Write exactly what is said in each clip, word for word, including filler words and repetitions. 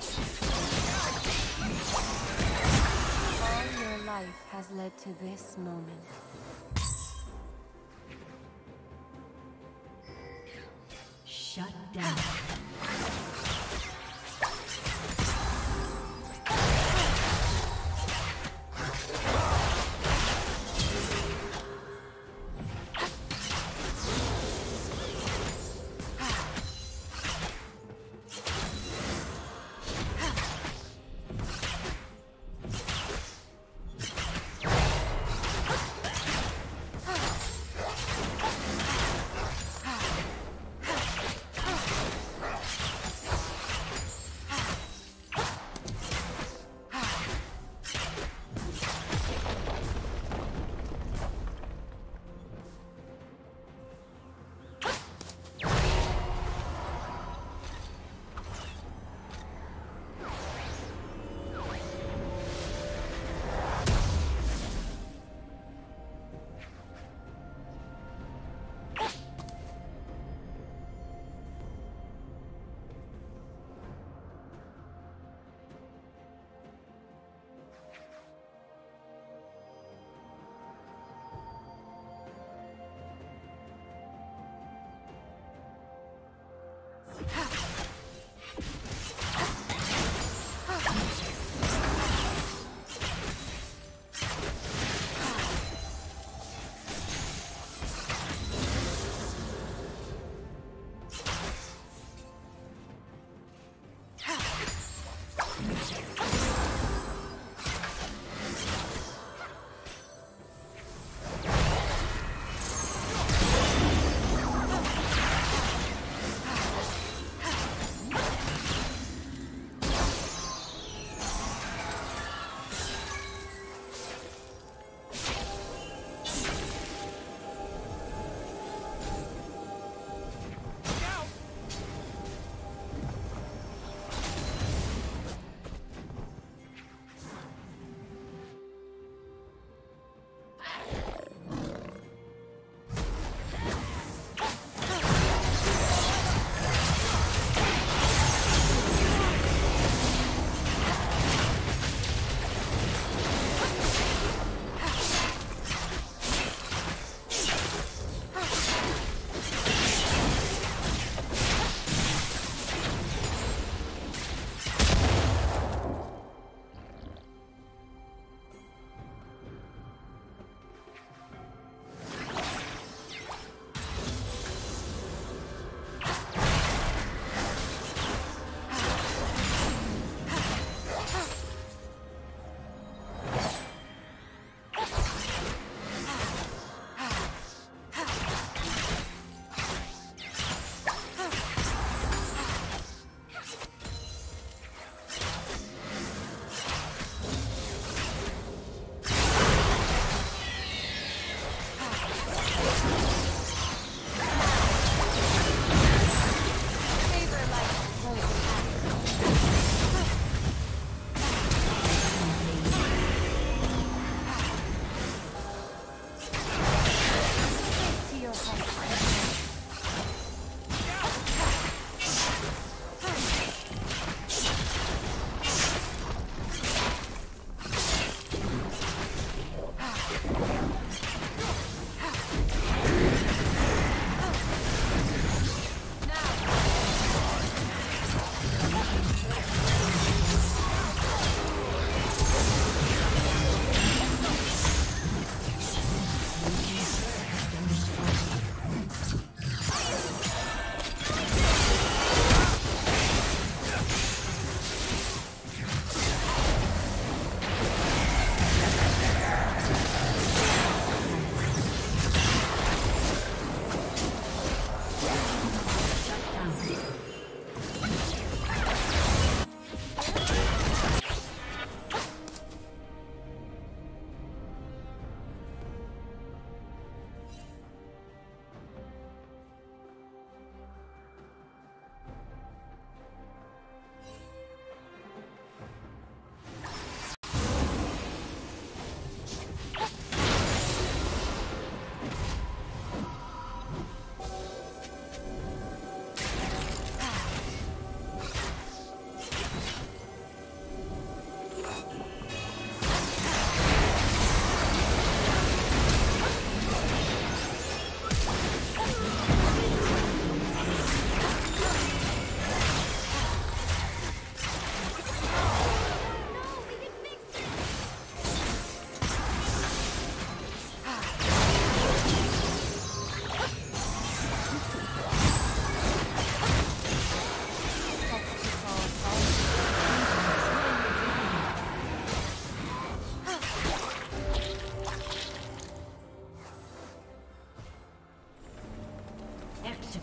All your life has led to this moment. Shut down.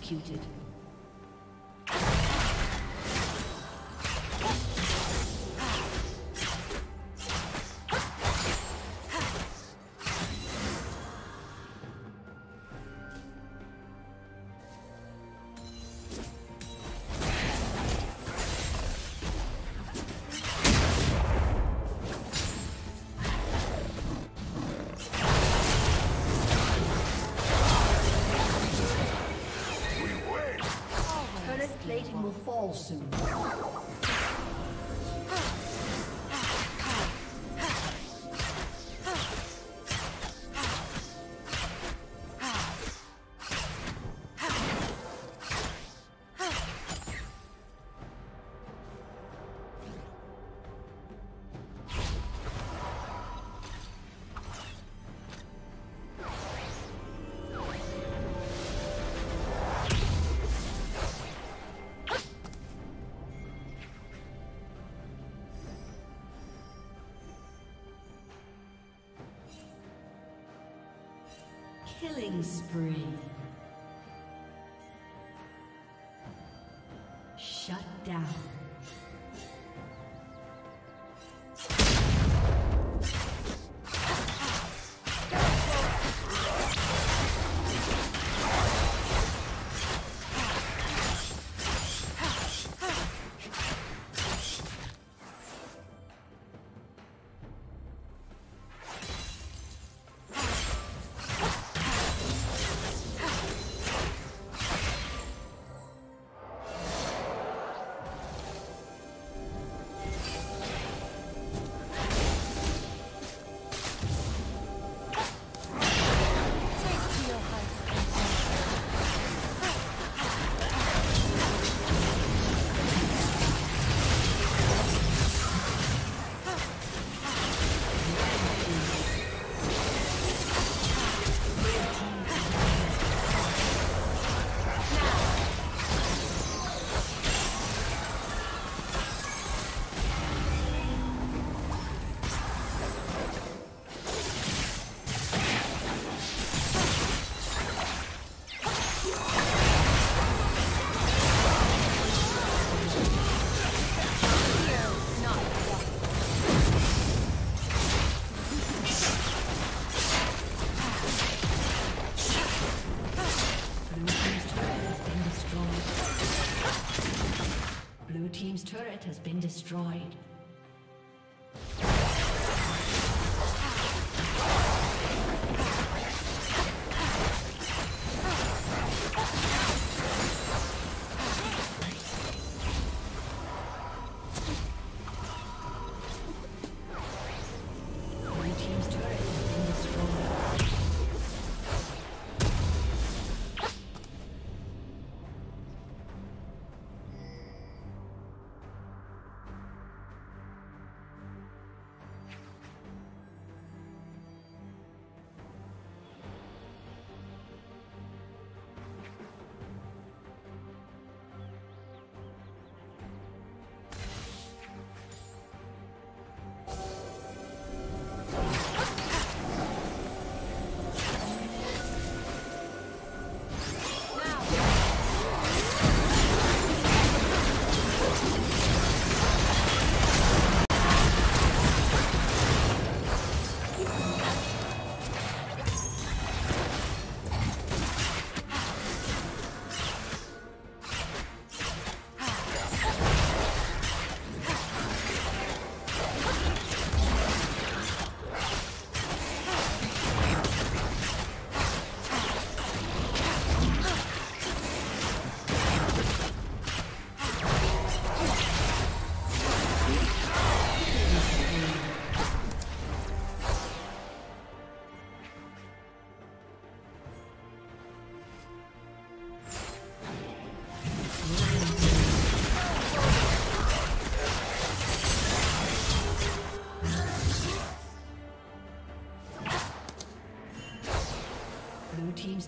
executed. Fall soon. Killing spree. Shut down. Has been destroyed. Team's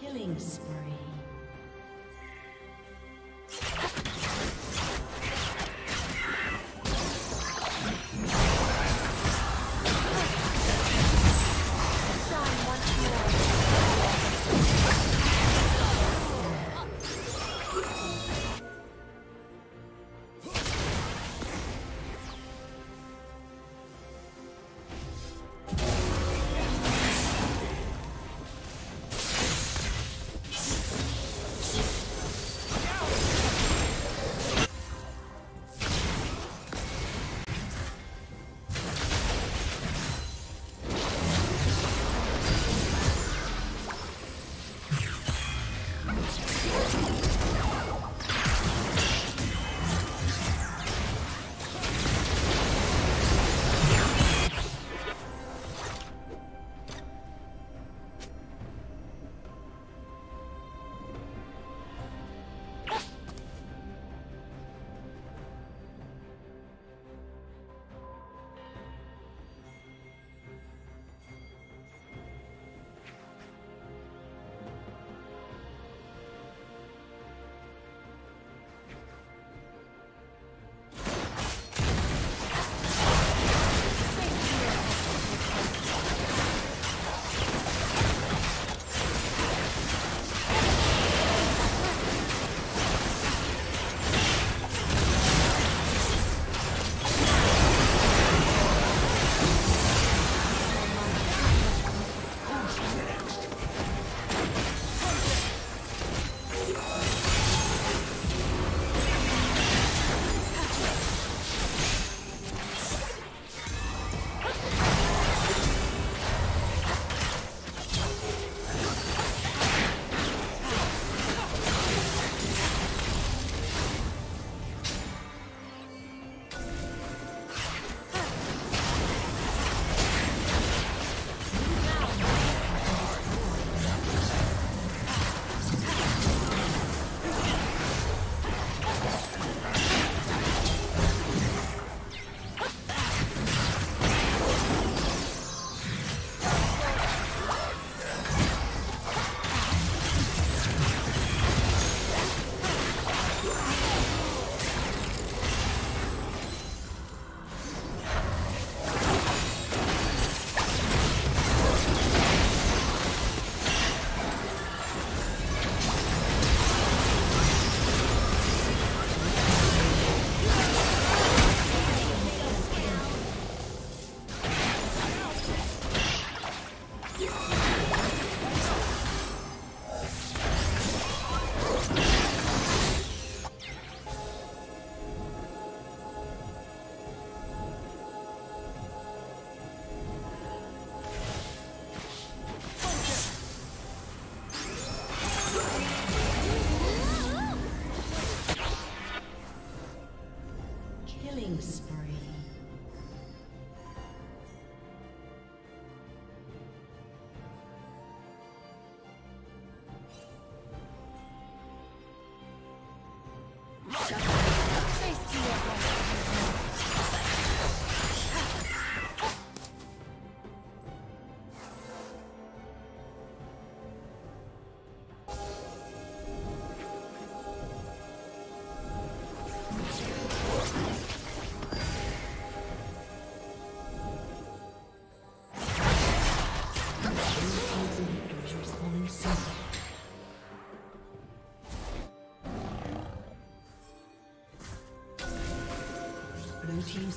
Killing spree. Blue team's